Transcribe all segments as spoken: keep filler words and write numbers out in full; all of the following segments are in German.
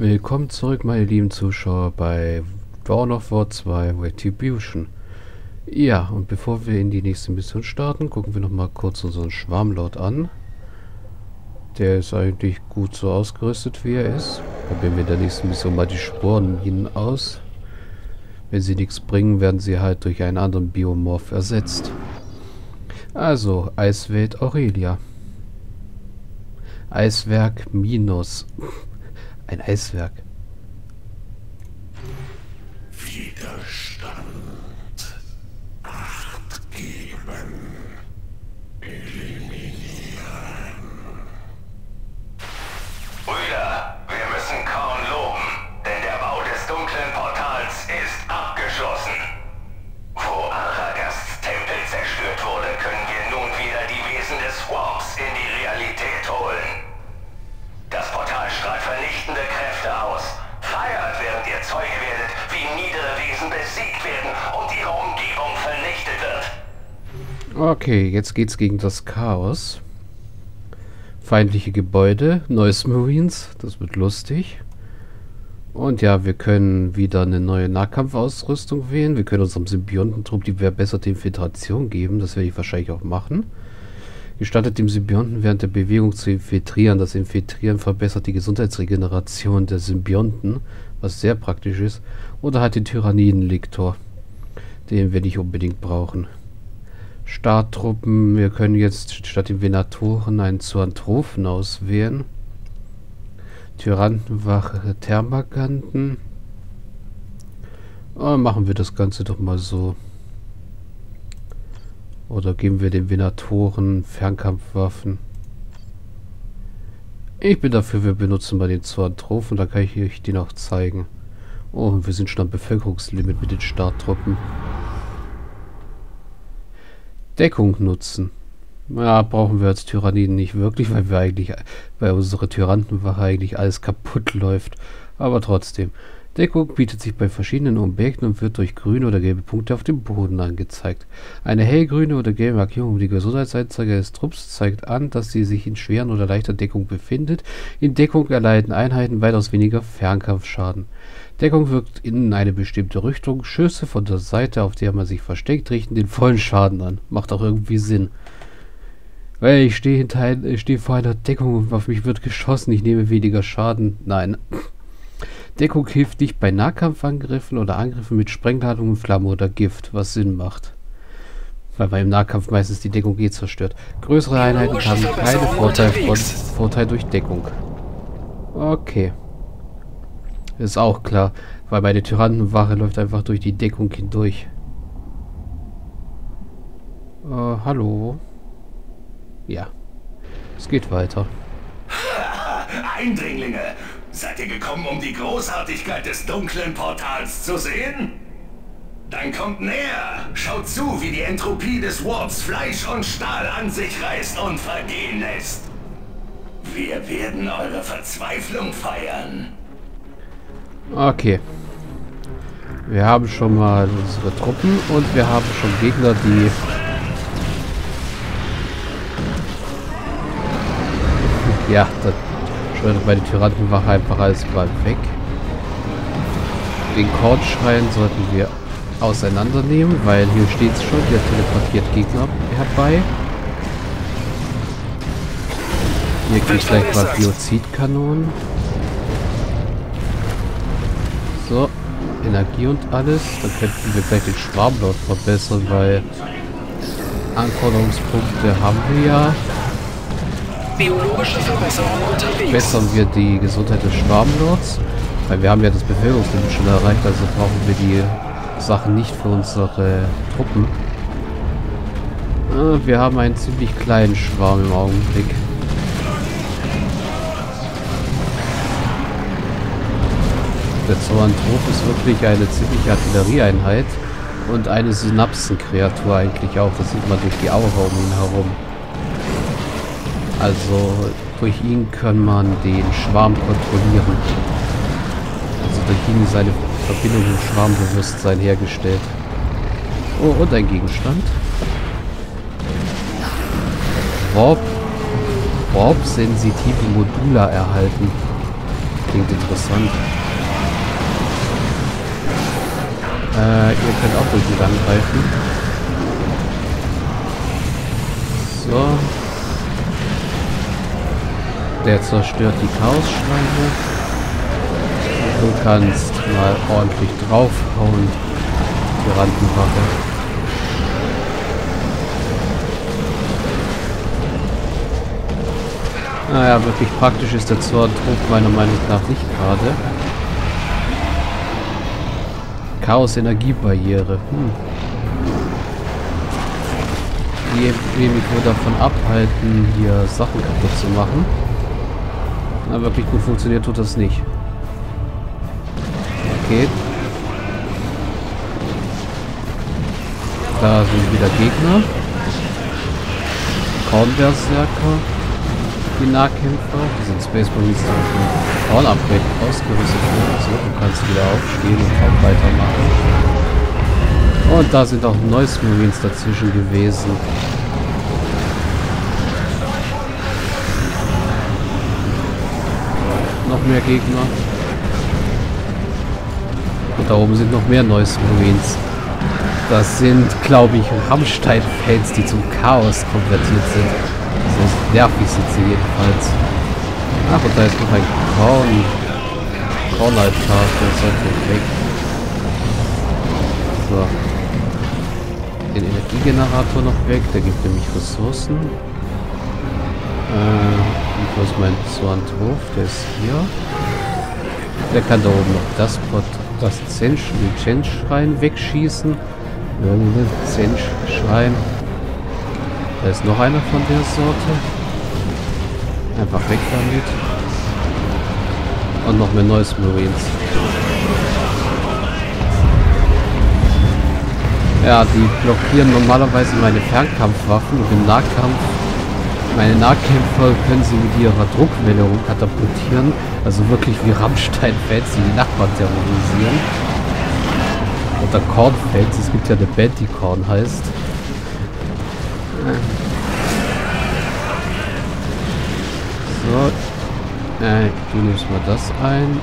Willkommen zurück, meine lieben Zuschauer, bei Dawn of War zwei Retribution. Ja, und bevor wir in die nächste Mission starten, gucken wir nochmal kurz unseren Schwarmlord an. Der ist eigentlich gut so ausgerüstet, wie er ist. Probieren wir in der nächsten Mission mal die Sporenminen aus. Wenn sie nichts bringen, werden sie halt durch einen anderen Biomorph ersetzt. Also, Eiswelt Aurelia. Eiswerk Minus. Ein Eiswerk. Widerstand. Acht geben. Eliminieren. Brüder, wir müssen Korn loben, denn der Bau des dunklen Portals ist abgeschlossen. Wo Aragasts Tempel zerstört wurde, können wir nun wieder die Wesen des Warps in die Realität holen. Das Portal strahlt vernichtende Kräfte aus. Feiert, während ihr Zeuge werdet, wie niedere Wesen besiegt werden und ihre Umgebung vernichtet wird. Okay, jetzt geht's gegen das Chaos. Feindliche Gebäude, neues Marines, das wird lustig. Und ja, wir können wieder eine neue Nahkampfausrüstung wählen. Wir können unserem Symbiontentrupp die verbesserte Infiltration geben. Das werde ich wahrscheinlich auch machen. Gestattet dem Symbionten während der Bewegung zu infiltrieren. Das Infiltrieren verbessert die Gesundheitsregeneration der Symbionten, was sehr praktisch ist. Oder halt den Tyranidenliktor, den wir nicht unbedingt brauchen. Starttruppen. Wir können jetzt statt den Venatoren einen Zoanthropen auswählen. Tyranidenwache, Thermaganten. Und machen wir das Ganze doch mal so. Oder geben wir den Venatoren Fernkampfwaffen? Ich bin dafür, wir benutzen mal den Zoanthropen, da kann ich euch den auch zeigen. Oh, und wir sind schon am Bevölkerungslimit mit den Starttruppen. Deckung nutzen. Ja, brauchen wir als Tyranniden nicht wirklich, weil wir eigentlich, weil unsere Tyrandenwache eigentlich alles kaputt läuft. Aber trotzdem. Deckung bietet sich bei verschiedenen Objekten und wird durch grüne oder gelbe Punkte auf dem Boden angezeigt. Eine hellgrüne oder gelbe Markierung um die Gesundheitsanzeige des Trupps zeigt an, dass sie sich in schweren oder leichter Deckung befindet. In Deckung erleiden Einheiten weitaus weniger Fernkampfschaden. Deckung wirkt in eine bestimmte Richtung. Schüsse von der Seite, auf der man sich versteckt, richten den vollen Schaden an. Macht auch irgendwie Sinn. Weil ich stehe steh vor einer Deckung und auf mich wird geschossen. Ich nehme weniger Schaden. Nein. Deckung hilft nicht bei Nahkampfangriffen oder Angriffen mit Sprengladungen, Flamme oder Gift, was Sinn macht. Weil man im Nahkampf meistens die Deckung eh zerstört. Größere Einheiten haben keine Vorteil, von, Vorteil durch Deckung. Okay. Ist auch klar, weil meine Tyrannenwache läuft einfach durch die Deckung hindurch. Äh, hallo? Ja. Es geht weiter. Eindringlinge! Seid ihr gekommen, um die Großartigkeit des dunklen Portals zu sehen? Dann kommt näher! Schaut zu, wie die Entropie des Warps Fleisch und Stahl an sich reißt und vergehen lässt! Wir werden eure Verzweiflung feiern! Okay. Wir haben schon mal unsere Truppen und wir haben schon Gegner, die... Ja, das... Bei den Tyrannenwache einfach alles bald weg. Den Kornschrein sollten wir auseinandernehmen, weil hier steht es schon, der teleportiert Gegner herbei. Hier kriegt gleich mal Biozidkanonen. So, Energie und alles. Dann könnten wir gleich den Schwarmlord verbessern, weil Anforderungspunkte haben wir ja. Biologische Verbesserung unterwegs. Verbessern wir die Gesundheit des Schwarmlords, weil wir haben ja das Bevölkerungslimit schon erreicht, also brauchen wir die Sachen nicht für unsere Truppen. Ah, wir haben einen ziemlich kleinen Schwarm im Augenblick. Der Zoanthrop ist wirklich eine ziemliche Artillerieeinheit und eine Synapsenkreatur eigentlich auch, das sieht man durch die Aura um ihn herum. Also durch ihn kann man den Schwarm kontrollieren. Also durch ihn ist eine Verbindung mit dem Schwarmbewusstsein hergestellt. Oh, und ein Gegenstand. Warp. Warp-sensitive Modula erhalten. Klingt interessant. Äh, ihr könnt auch durch die Wand greifen. So. Der zerstört die Chaos-Schranke. Du kannst mal ordentlich draufhauen. Die Randenwache. Naja, wirklich praktisch ist der Zoanthropen meiner Meinung nach nicht gerade. Chaos-Energie-Barriere. Hm. Die will mich wohl davon abhalten, hier Sachen kaputt zu machen. Na, wirklich gut funktioniert tut das nicht. Okay. Da sind wieder Gegner. Kornberserker. Die Nahkämpfer, die sind Space Marines mit Korn-Upgrade ausgerüstet werden. So, du kannst wieder aufstehen und halt weitermachen. Und da sind auch Noise Marines dazwischen gewesen. Noch mehr Gegner. Und da oben sind noch mehr Noise Marines. Das sind, glaube ich, Rammstein-Fels, die zum Chaos konvertiert sind. So nervig sind sie jedenfalls. Ach, und da ist noch ein Korn. Korn-Life-Taster, das sollte ich weg. So. Den Energiegenerator noch weg, der gibt nämlich Ressourcen. Äh, wo ist mein Zoanthropen? Der ist hier. Der kann da oben noch das Pot, das Zen-Schrein wegschießen. Zen-Schrein. Da ist noch einer von der Sorte. Einfach weg damit. Und noch mehr neues Marines. Ja, die blockieren normalerweise meine Fernkampfwaffen und im Nahkampf. Meine Nahkämpfer können sie mit ihrer Druckwelle rumkatapultieren. Also wirklich wie Rammstein-Fels, die die Nachbarn terrorisieren. Oder Korn-Fels, es gibt ja eine Band, die Korn heißt. So, äh, du nimmst mal das ein.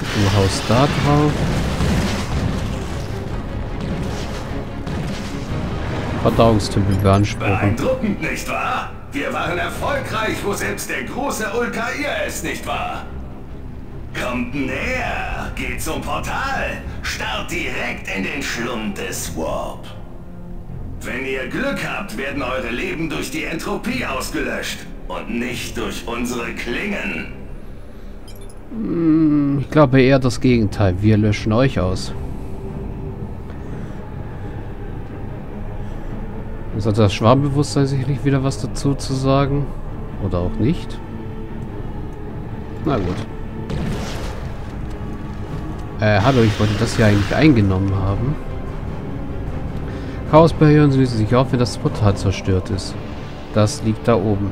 Du haust da drauf. Verdauungstümpel beanspruchen. Beeindruckend, nicht wahr? Wir waren erfolgreich, wo selbst der große Ulkair ist, nicht wahr? Kommt näher, geht zum Portal, starrt direkt in den Schlund des Warp. Wenn ihr Glück habt, werden eure Leben durch die Entropie ausgelöscht und nicht durch unsere Klingen. Hm, ich glaube eher das Gegenteil. Wir löschen euch aus. Jetzt hat das Schwarmbewusstsein sicherlich wieder was dazu zu sagen. Oder auch nicht. Na gut. Äh, hallo, ich wollte das hier eigentlich eingenommen haben. Chaosbarrieren lösen sich auf, wenn das Portal zerstört ist. Das liegt da oben.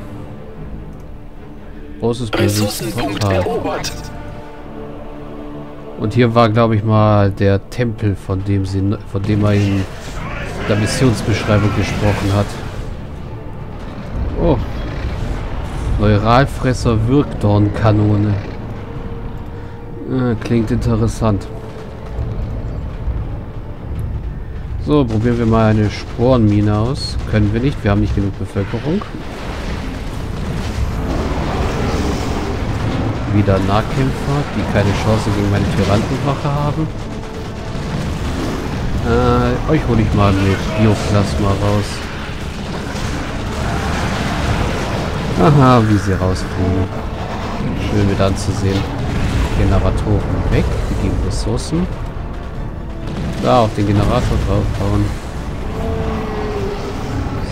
Großes Ressourcenpunkt erobert. Und hier war, glaube ich, mal der Tempel, von dem sie, von dem er in der Missionsbeschreibung gesprochen hat. Oh. Neuralfresser, Wirkdorn-Kanone. Klingt interessant. So, probieren wir mal eine Sporenmine aus. Können wir nicht, wir haben nicht genug Bevölkerung. Wieder Nahkämpfer, die keine Chance gegen meine Tyranidenwache haben. Äh, euch hole ich mal mit Bioplasma raus. Aha, wie sie rauskommen. Schön mit anzusehen. Generatoren weg, die geben Ressourcen. Da auf den Generator draufhauen.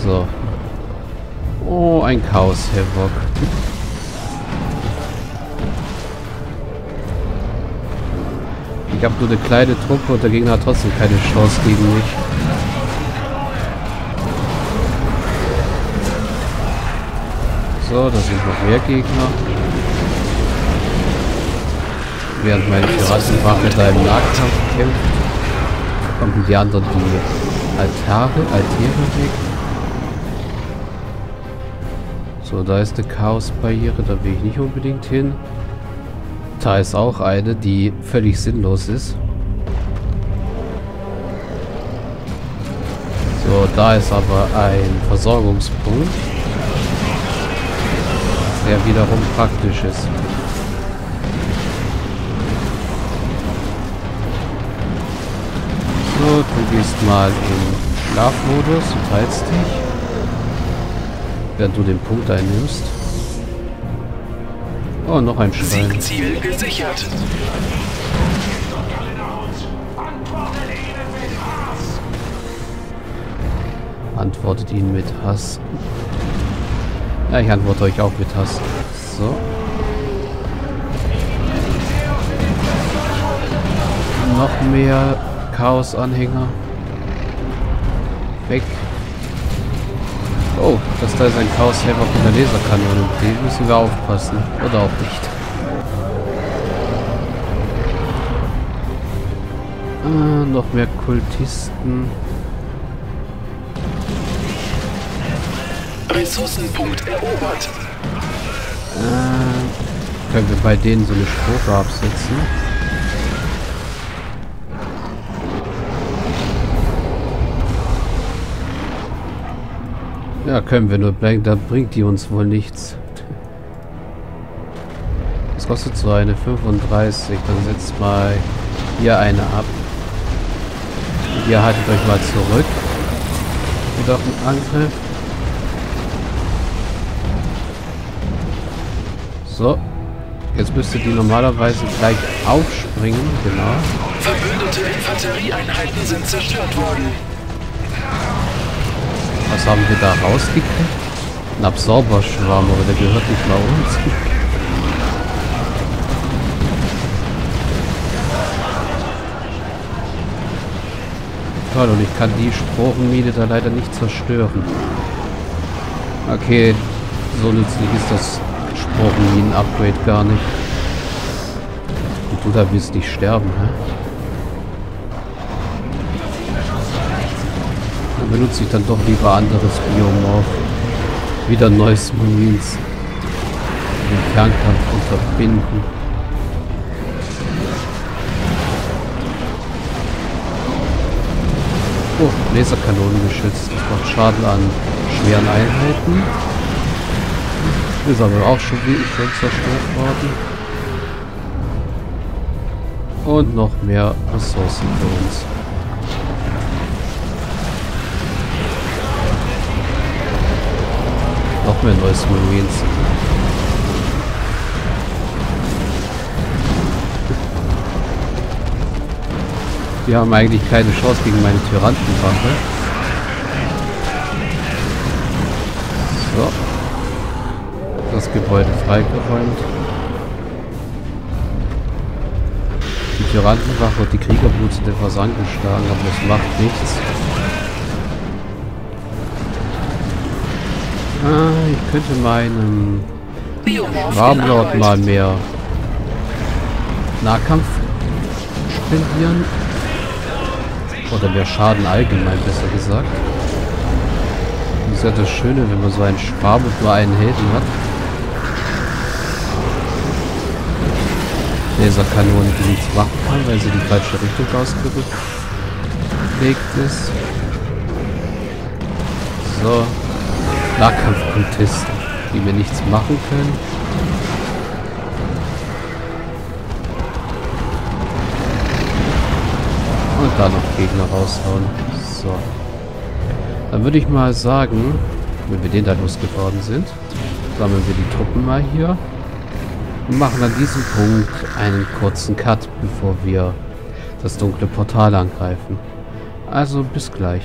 So. Oh, ein Chaos-Havoc. Ich habe nur eine kleine Truppe und der Gegner hat trotzdem keine Chance gegen mich. So, da sind noch mehr Gegner. Während meine Piratenwache da im Nahkampf kämpft, kommen die anderen die Altare, Altäre weg. So, da ist eine Chaosbarriere, da will ich nicht unbedingt hin. Da ist auch eine, die völlig sinnlos ist. So, da ist aber ein Versorgungspunkt, der wiederum praktisch ist. So, du gehst mal in Schlafmodus und heilst dich, während du den Punkt einnimmst. Oh, noch ein Schwein. Siegziel gesichert. Antwortet ihn mit Hass. Ja, ich antworte euch auch mit Hass. So. Noch mehr Chaos-Anhänger. Weg. Oh, das da ist ein Chaos-Helfer von der Laserkanone. Den müssen wir aufpassen. Oder auch nicht. Ah, noch mehr Kultisten. Ressourcenpunkt erobert. Äh, können wir bei denen so eine Strophe absetzen? Ja, können wir nur bleiben, da bringt die uns wohl nichts. Das kostet so eine fünfunddreißig, dann setzt mal hier eine ab. Und ihr haltet euch mal zurück. Mit auf den Angriff. So, jetzt müsste die normalerweise gleich aufspringen, genau. Verbündete Infanterieeinheiten sind zerstört worden. Was haben wir da rausgekriegt? Ein Absorberschwarm, aber der gehört nicht mal uns. Toll, und ich kann die Sporenmine da leider nicht zerstören. Okay, so nützlich ist das Sporenminen-Upgrade gar nicht. Und du da willst nicht sterben, ne? Dann benutze ich dann doch lieber anderes Biomorph. Wieder neues Marines. Den Fernkampf unterbinden. Oh, Laserkanonen geschützt. Das macht Schaden an schweren Einheiten. Ist aber auch schon wie ich schon zerstört worden. Und noch mehr Ressourcen für uns. Noch mehr neues Marines. Die haben eigentlich keine Chance gegen meine Tyrantenwache. So. Das Gebäude freigeräumt. Die Tyrantenwache und die Kriegerblut sind etwas angeschlagen, aber das macht nichts. Ah, ich könnte meinem Schwarmlord mal mehr Nahkampf spendieren. Oder mehr Schaden allgemein, besser gesagt. Das ist ja das Schöne, wenn man so einen Schwarm mit nur einen Helden hat. Laserkanone, die nichts machen kann, weil sie die falsche Richtung ausgelegt ist. So. Nahkampfkultisten, die mir nichts machen können. Und da noch Gegner raushauen. So. Dann würde ich mal sagen, wenn wir den da losgeworden sind, sammeln wir die Truppen mal hier. Und machen an diesem Punkt einen kurzen Cut, bevor wir das dunkle Portal angreifen. Also bis gleich.